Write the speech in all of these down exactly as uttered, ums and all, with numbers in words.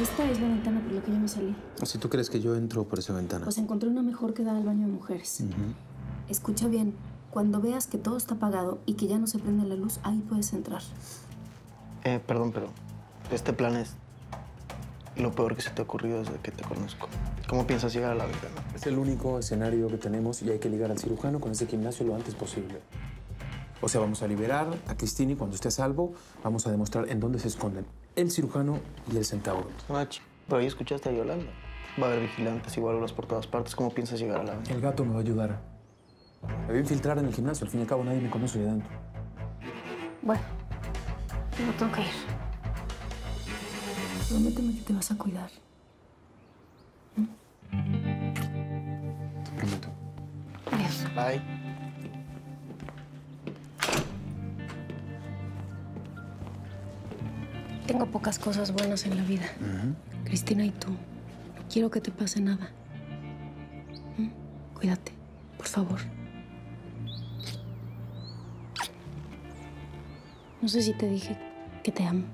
Esta es la ventana por la que yo me salí. Si tú crees que yo entro por esa ventana. Pues encontré una mejor que da al baño de mujeres. Uh-huh. Escucha bien, cuando veas que todo está apagado y que ya no se prende la luz, ahí puedes entrar. Eh, perdón, pero este plan es lo peor que se te ha ocurrido desde que te conozco. ¿Cómo piensas llegar a la ventana? Es el único escenario que tenemos y hay que ligar al cirujano con ese gimnasio lo antes posible. O sea, vamos a liberar a Cristini cuando esté a salvo. Vamos a demostrar en dónde se esconden el cirujano y el centauro. Macho, pero ahí escuchaste a Yolanda. Va a haber vigilantes y guardas por todas partes. ¿Cómo piensas llegar a la ventana? El gato me va a ayudar. Me voy a infiltrar en el gimnasio. Al fin y al cabo, nadie me conoce de dentro. Bueno, no tengo que ir. Prométeme que te vas a cuidar. ¿Mm? Te prometo. Adiós. Bye. Tengo pocas cosas buenas en la vida. Uh-huh. Cristina y tú. No quiero que te pase nada. ¿Mm? Cuídate, por favor. No sé si te dije que te amo.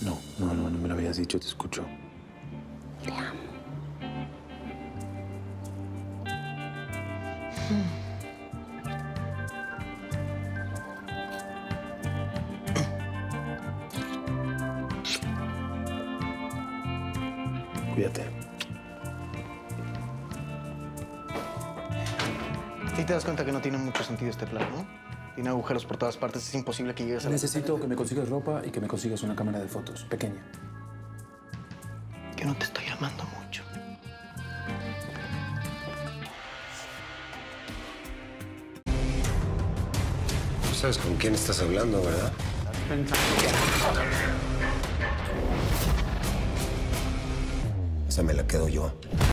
No, no, no, no me lo habías dicho, te escucho. Te amo. Mm. Cuídate. Sí te das cuenta que no tiene mucho sentido este plan, ¿no? Tiene agujeros por todas partes, es imposible que llegues a... Necesito que me consigas ropa y que me consigas una cámara de fotos, pequeña. Yo no te estoy amando mucho. No sabes con quién estás hablando, ¿verdad? Estás pensando... Esa me la quedo yo.